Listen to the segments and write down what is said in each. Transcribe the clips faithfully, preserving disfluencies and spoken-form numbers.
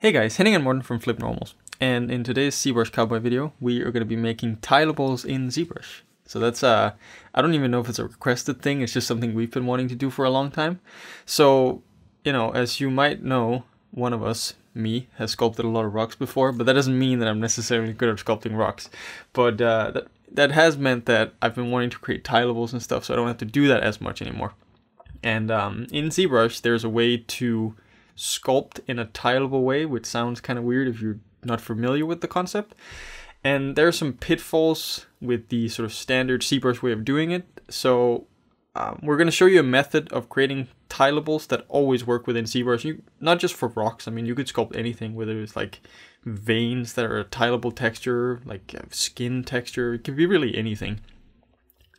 Hey guys, Henning and Morten from FlippedNormals, and in today's ZBrush Cowboy video we are going to be making tileables in ZBrush. So that's uh, I don't even know if it's a requested thing, it's just something we've been wanting to do for a long time. So, you know, as you might know, one of us, me, has sculpted a lot of rocks before, but that doesn't mean that I'm necessarily good at sculpting rocks. But uh, that, that has meant that I've been wanting to create tileables and stuff, so I don't have to do that as much anymore. And um, in ZBrush there's a way to sculpt in a tileable way, which sounds kind of weird if you're not familiar with the concept. And there are some pitfalls with the sort of standard ZBrush way of doing it. So um, we're going to show you a method of creating tileables that always work within ZBrush. You, not just for rocks. I mean, you could sculpt anything, whether it's like veins that are a tileable texture, like skin texture. It could be really anything.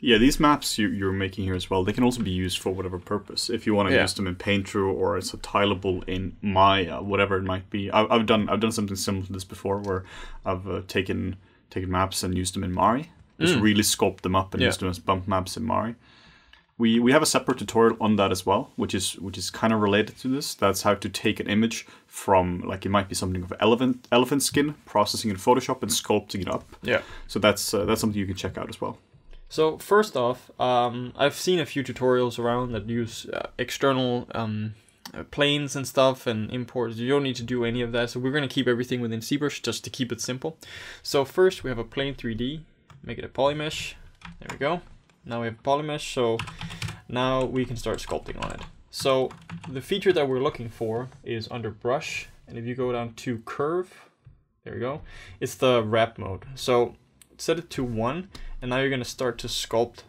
Yeah, these maps you, you're making here as well, they can also be used for whatever purpose. If you want to yeah. use them in Painter, or it's a tileable in Maya, whatever it might be. I, I've done I've done something similar to this before, where I've uh, taken taken maps and used them in Mari. Just mm. really sculpt them up and yeah. used them as bump maps in Mari. We we have a separate tutorial on that as well, which is which is kind of related to this. That's how to take an image from, like, it might be something of elephant elephant skin, processing in Photoshop and sculpting it up. Yeah. So that's uh, that's something you can check out as well. So first off, um, I've seen a few tutorials around that use uh, external um, uh, planes and stuff and imports. You don't need to do any of that. So we're going to keep everything within ZBrush just to keep it simple. So first we have a plane three D, make it a polymesh. There we go. Now we have polymesh. So now we can start sculpting on it. So the feature that we're looking for is under brush. And if you go down to curve, there we go. It's the wrap mode. So set it to one. And now you're going to start to sculpt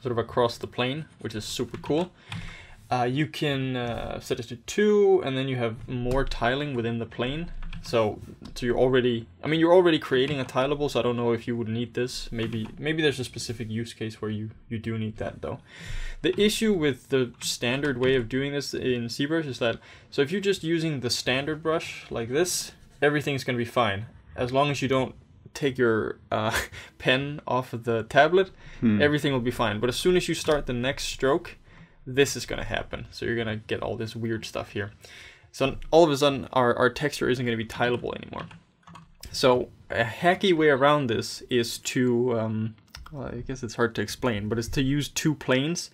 sort of across the plane, which is super cool. Uh, you can uh, set it to two, and then you have more tiling within the plane. So, so you're already, I mean, you're already creating a tileable, so I don't know if you would need this. Maybe maybe there's a specific use case where you, you do need that, though. The issue with the standard way of doing this in ZBrush is that, so if you're just using the standard brush like this, everything's going to be fine, as long as you don't take your uh, pen off of the tablet, hmm. everything will be fine. But as soon as you start the next stroke, this is going to happen. So you're going to get all this weird stuff here. So all of a sudden, our, our texture isn't going to be tileable anymore. So a hacky way around this is to, um, well, I guess it's hard to explain, but it's to use two planes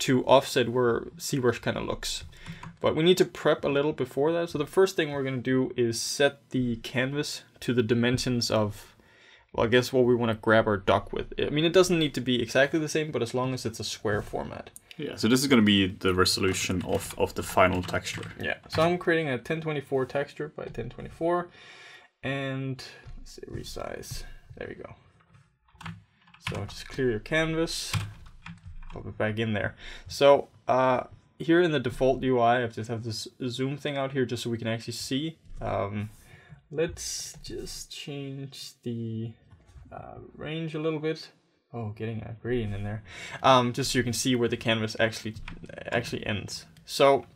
to offset where ZBrush kind of looks. But we need to prep a little before that. So the first thing we're going to do is set the canvas to the dimensions of, well, I guess what we want to grab our dock with. I mean, it doesn't need to be exactly the same, but as long as it's a square format. Yeah, so this is going to be the resolution of, of the final texture. Yeah, so I'm creating a ten twenty-four texture by ten twenty-four. And let's say resize. There we go. So just clear your canvas. Pop it back in there. So uh, here in the default U I, I just have this zoom thing out here just so we can actually see. Um, let's just change the... Uh, range a little bit. Oh, getting a gradient in there, um, just so you can see where the canvas actually actually ends. So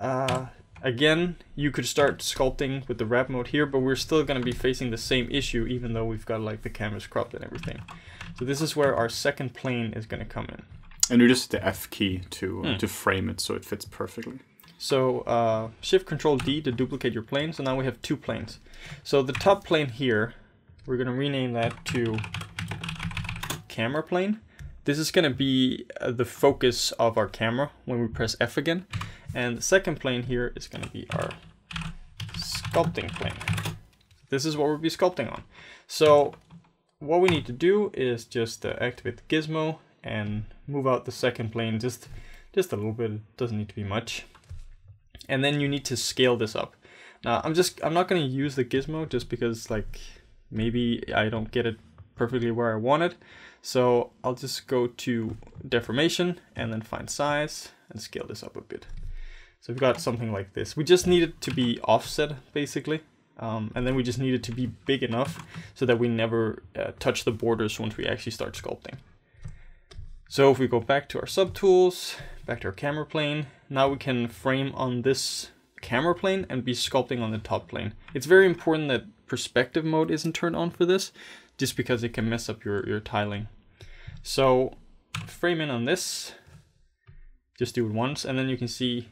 uh, again, you could start sculpting with the wrap mode here, but we're still going to be facing the same issue, even though we've got like the canvas cropped and everything. So this is where our second plane is going to come in. And you just hit the F key to uh, mm. to frame it so it fits perfectly. So uh, Shift Control D to duplicate your plane. So now we have two planes. So the top plane here, we're going to rename that to camera plane. This is going to be uh, the focus of our camera when we press F again. And the second plane here is going to be our sculpting plane. This is what we'll be sculpting on. So what we need to do is just uh, activate the gizmo and move out the second plane just, just a little bit. It doesn't need to be much. And then you need to scale this up. Now I'm just, I'm not going to use the gizmo just because, like, maybe I don't get it perfectly where I want it. So I'll just go to deformation and then find size and scale this up a bit. So we've got something like this. We just need it to be offset, basically. Um, and then we just need it to be big enough so that we never uh, touch the borders once we actually start sculpting. So if we go back to our subtools, back to our camera plane, now we can frame on this camera plane and be sculpting on the top plane. It's very important that perspective mode isn't turned on for this, just because it can mess up your, your tiling. So frame in on this, just do it once, and then you can see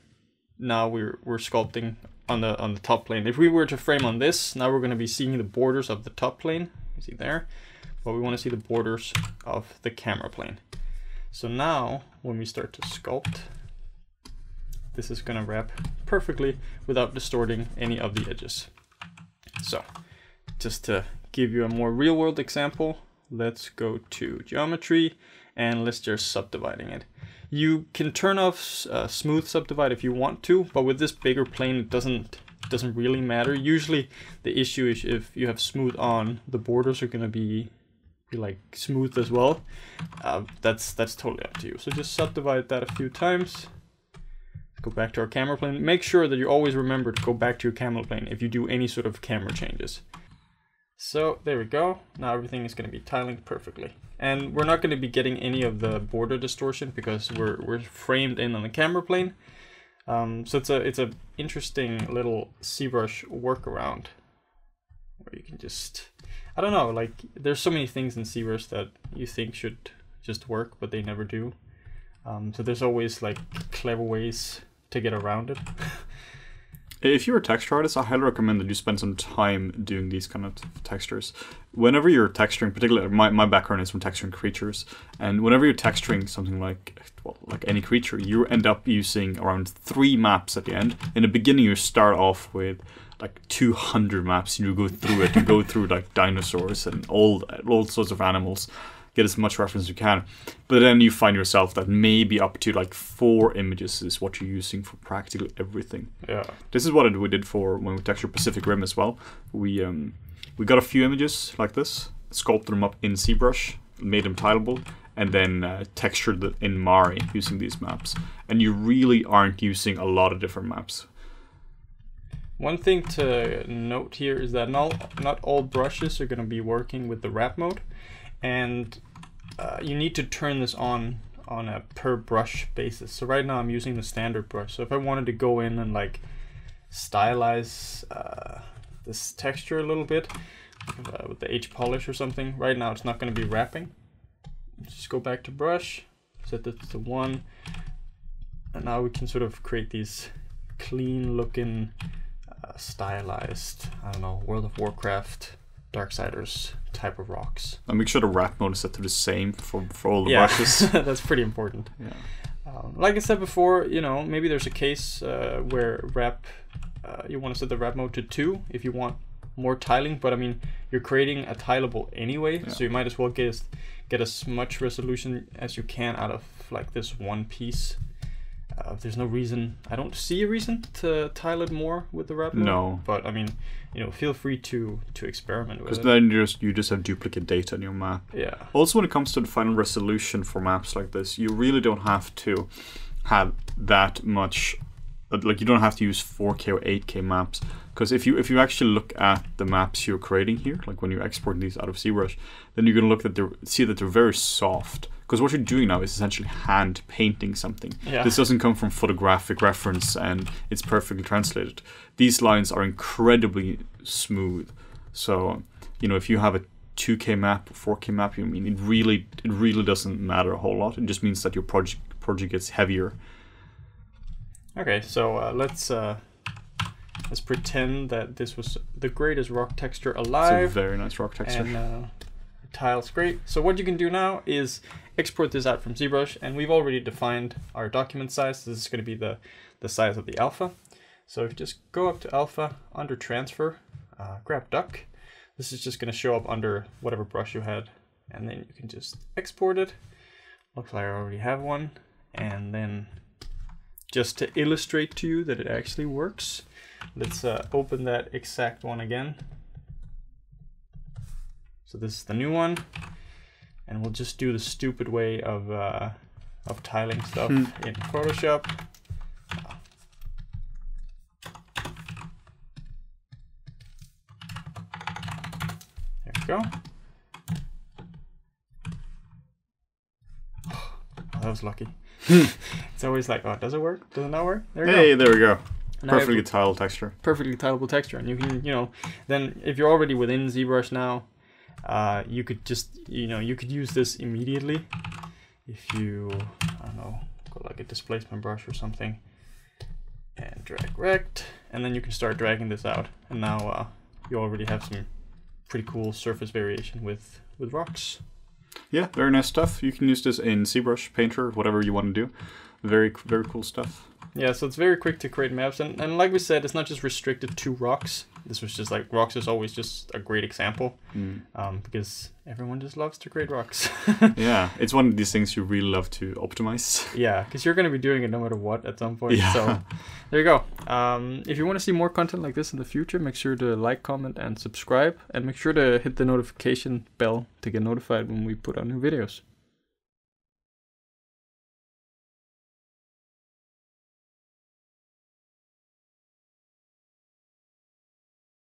now we're we're sculpting on the on the top plane. If we were to frame on this, now we're going to be seeing the borders of the top plane. You see there, but we want to see the borders of the camera plane. So now when we start to sculpt, this is going to wrap perfectly without distorting any of the edges. So just to give you a more real world example, let's go to geometry and let's just subdividing it. You can turn off uh, smooth subdivide if you want to, but with this bigger plane it doesn't doesn't really matter. Usually the issue is if you have smooth on, the borders are going to be like smooth as well. Uh, that's that's totally up to you. So just subdivide that a few times. Go back to our camera plane. Make sure that you always remember to go back to your camera plane if you do any sort of camera changes. So there we go. Now everything is going to be tiling perfectly. And we're not going to be getting any of the border distortion because we're, we're framed in on the camera plane. Um, so it's a it's a interesting little ZBrush workaround where you can just, I don't know, like there's so many things in ZBrush that you think should just work, but they never do. Um, so there's always like clever ways to get around it. If you're a texture artist, I highly recommend that you spend some time doing these kind of textures. Whenever you're texturing, particularly my, my background is from texturing creatures, and whenever you're texturing something like, well, like any creature, you end up using around three maps at the end. In the beginning, you start off with like two hundred maps, and you go through it, you go through like dinosaurs and all, all sorts of animals. Get as much reference as you can, but then you find yourself that maybe up to like four images is what you're using for practically everything. Yeah, this is what we did for when we textured Pacific Rim as well. We um, we got a few images like this, sculpted them up in ZBrush, made them tileable, and then uh, textured them in Mari using these maps. And you really aren't using a lot of different maps. One thing to note here is that not not all brushes are going to be working with the wrap mode. And uh, you need to turn this on on a per brush basis. So right now I'm using the standard brush. So if I wanted to go in and like stylize uh, this texture a little bit uh, with the H polish or something, right now it's not going to be wrapping. Just go back to brush, set this to one, and now we can sort of create these clean looking uh, stylized, I don't know, World of Warcraft, Darksiders type of rocks. And make sure the wrap mode is set to the same for, for all the yeah, brushes. That's pretty important. Yeah. Um, like I said before, you know, maybe there's a case uh, where wrap, uh, you want to set the wrap mode to two if you want more tiling, but I mean, you're creating a tileable anyway, yeah. So you might as well get, get as much resolution as you can out of like this one piece. Uh, there's no reason, I don't see a reason to tile it more with the wrap mode. No. But I mean, you know, feel free to to experiment with it. Because then you just, you just have duplicate data on your map. Yeah. Also, when it comes to the final resolution for maps like this, you really don't have to have that much, like you don't have to use four K or eight K maps. Because if you if you actually look at the maps you're creating here, like when you export these out of ZBrush, then you're going to look that they're, see that they're very soft. Because what you're doing now is essentially hand painting something. Yeah. This doesn't come from photographic reference and it's perfectly translated. These lines are incredibly smooth. So, you know, if you have a two K map or four K map, you mean it really it really doesn't matter a whole lot. It just means that your project project gets heavier. Okay, so uh, let's uh, let's pretend that this was the greatest rock texture alive. It's a very nice rock texture. And, uh, tile's great. So what you can do now is export this out from ZBrush, and we've already defined our document size. This is going to be the, the size of the alpha. So if you just go up to alpha, under transfer, uh, grab duck. This is just going to show up under whatever brush you had, and then you can just export it. Looks like I already have one. And then just to illustrate to you that it actually works, let's uh, open that exact one again. So this is the new one, and we'll just do the stupid way of uh, of tiling stuff hmm. in Photoshop. There we go. Oh, that was lucky. It's always like, oh, does it work? Does it not work? There we hey, go. There we go. Perfectly tiled texture. Perfectly tileable texture, and you can, you know, then if you're already within ZBrush now, Uh, you could just, you know, you could use this immediately if you, I don't know, got like a displacement brush or something. and drag rect, and then you can start dragging this out. And now uh, you already have some pretty cool surface variation with, with rocks. Yeah, very nice stuff. You can use this in ZBrush Painter, whatever you want to do. Very, very cool stuff. Yeah, so it's very quick to create maps. And, and like we said, it's not just restricted to rocks. This was just like, rocks is always just a great example mm. um, because everyone just loves to create rocks. Yeah, it's one of these things you really love to optimize. Yeah, because you're going to be doing it no matter what at some point. Yeah. So there you go. Um, if you want to see more content like this in the future, make sure to like, comment, and subscribe. And make sure to hit the notification bell to get notified when we put out new videos.